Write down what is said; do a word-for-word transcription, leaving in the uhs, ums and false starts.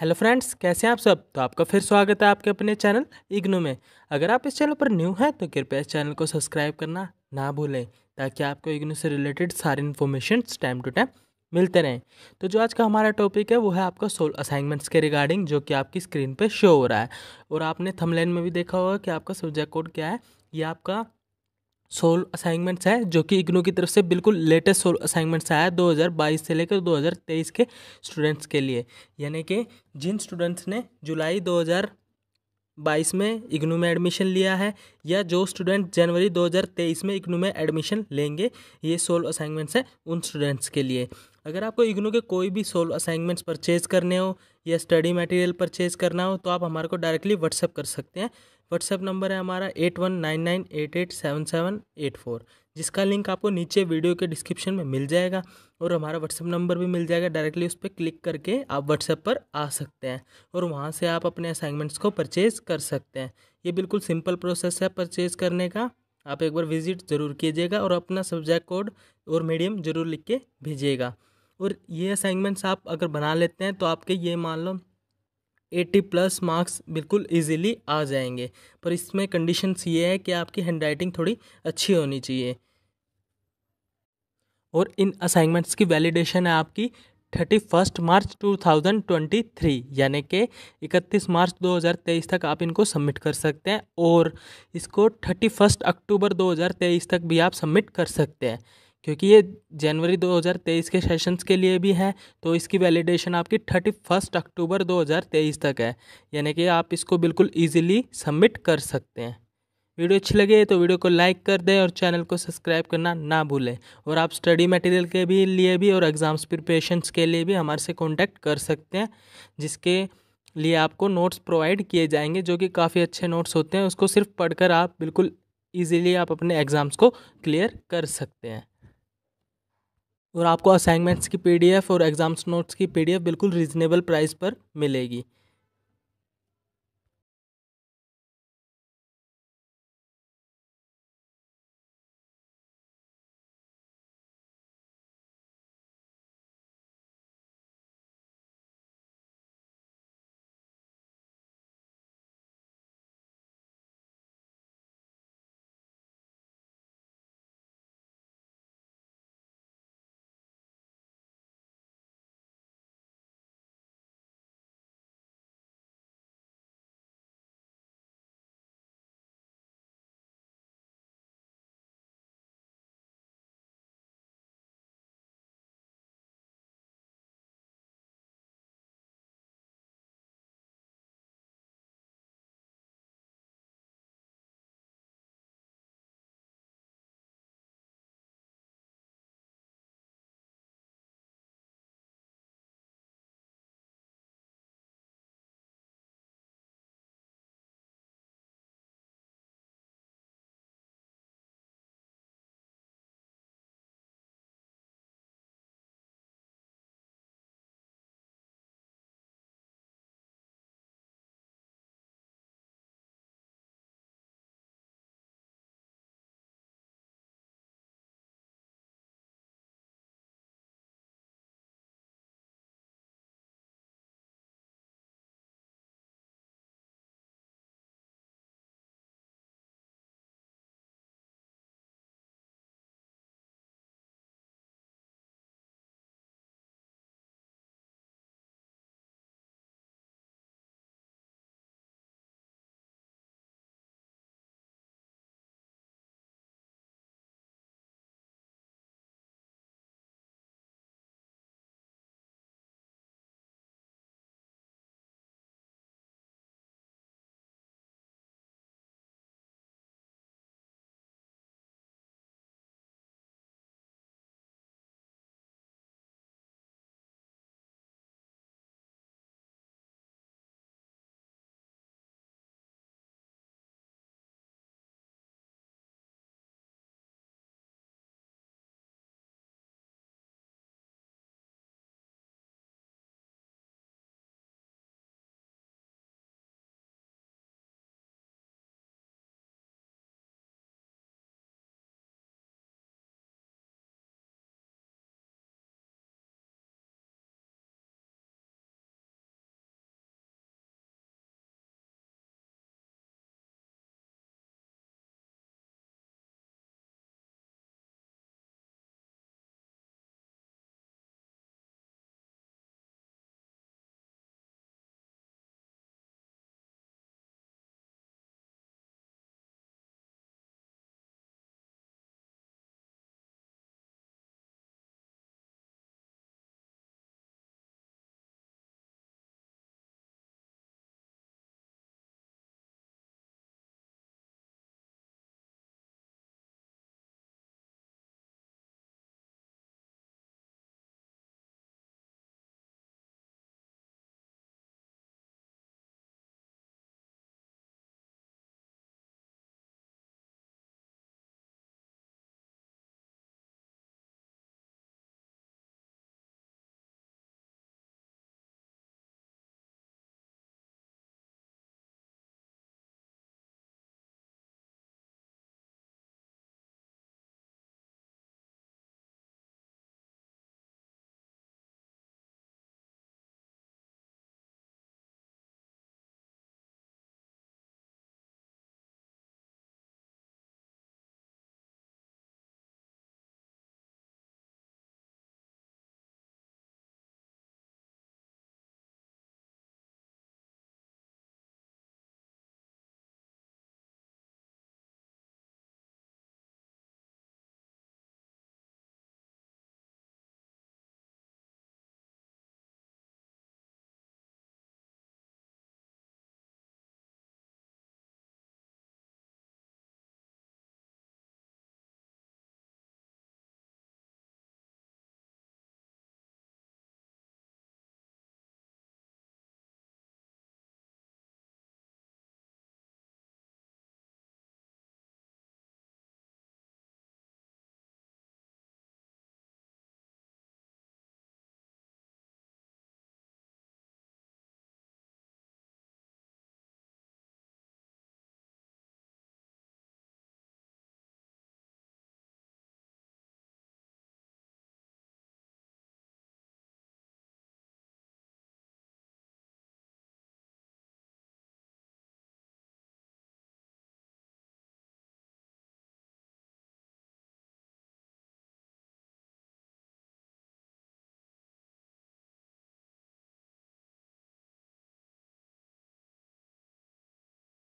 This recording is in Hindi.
हेलो फ्रेंड्स, कैसे हैं आप सब। तो आपका फिर स्वागत है आपके अपने चैनल इग्नू में। अगर आप इस चैनल पर न्यू हैं तो कृपया इस चैनल को सब्सक्राइब करना ना भूलें ताकि आपको इग्नू से रिलेटेड सारी इन्फॉर्मेशन टाइम टू टाइम मिलते रहें। तो जो आज का हमारा टॉपिक है वो है आपका सोल असाइनमेंट्स के रिगार्डिंग, जो कि आपकी स्क्रीन पर शो हो रहा है। और आपने थंबनेल में भी देखा होगा कि आपका सब्जेक्ट कोड क्या है। ये आपका सोल असाइनमेंट्स है जो कि इग्नू की तरफ से बिल्कुल लेटेस्ट सोल असाइनमेंट्स आया है दो हज़ार बाईस से लेकर दो हज़ार तेईस के स्टूडेंट्स के लिए। यानी कि जिन स्टूडेंट्स ने जुलाई दो हज़ार बाईस में इग्नू में एडमिशन लिया है या जो स्टूडेंट जनवरी दो हज़ार तेईस में इग्नू में एडमिशन लेंगे, ये सोल असाइनमेंट्स हैं उन स्टूडेंट्स के लिए। अगर आपको इग्नू के कोई भी सोल असाइनमेंट्स परचेज़ करने हो या स्टडी मटेरियल परचेज़ करना हो तो आप हमारे को डायरेक्टली व्हाट्सअप कर सकते हैं। व्हाट्सअप नंबर है हमारा eight one nine nine eight eight seven seven eight four, जिसका लिंक आपको नीचे वीडियो के डिस्क्रिप्शन में मिल जाएगा और हमारा व्हाट्सअप नंबर भी मिल जाएगा। डायरेक्टली उस पर क्लिक करके आप व्हाट्सअप पर आ सकते हैं और वहाँ से आप अपने असाइनमेंट्स को परचेज़ कर सकते हैं। ये बिल्कुल सिंपल प्रोसेस है परचेज़ करने का। आप एक बार विजिट ज़रूर कीजिएगा और अपना सब्जेक्ट कोड और मीडियम ज़रूर लिख के भेजिएगा। और ये असाइनमेंट्स आप अगर बना लेते हैं तो आपके ये मान लो अस्सी प्लस मार्क्स बिल्कुल इजीली आ जाएंगे। पर इसमें कंडीशंस ये है कि आपकी हैंडराइटिंग थोड़ी अच्छी होनी चाहिए। और इन असाइनमेंट्स की वैलिडेशन है आपकी thirty first March two thousand twenty three, यानी कि इकतीस मार्च दो हज़ार तेईस तक आप इनको सबमिट कर सकते हैं। और इसको थर्टी फर्स्ट अक्टूबर दो हज़ार तेईस तक भी आप सबमिट कर सकते हैं, क्योंकि ये जनवरी दो हज़ार तेईस के सेशंस के लिए भी है। तो इसकी वैलिडेशन आपकी थर्टी फर्स्ट अक्टूबर दो हज़ार तेईस तक है, यानी कि आप इसको बिल्कुल ईजिली सबमिट कर सकते हैं। वीडियो अच्छी लगे तो वीडियो को लाइक कर दें और चैनल को सब्सक्राइब करना ना भूलें। और आप स्टडी मटेरियल के भी लिए भी और एग्ज़ाम्स प्रिपरेशंस के लिए भी हमारे से कॉन्टैक्ट कर सकते हैं, जिसके लिए आपको नोट्स प्रोवाइड किए जाएंगे जो कि काफ़ी अच्छे नोट्स होते हैं। उसको सिर्फ पढ़कर आप बिल्कुल ईजिली आप अपने एग्ज़ाम्स को क्लियर कर सकते हैं। और आपको असाइनमेंट्स की पीडीएफ और एग्ज़ाम्स नोट्स की पीडीएफ बिल्कुल रीजनेबल प्राइस पर मिलेगी।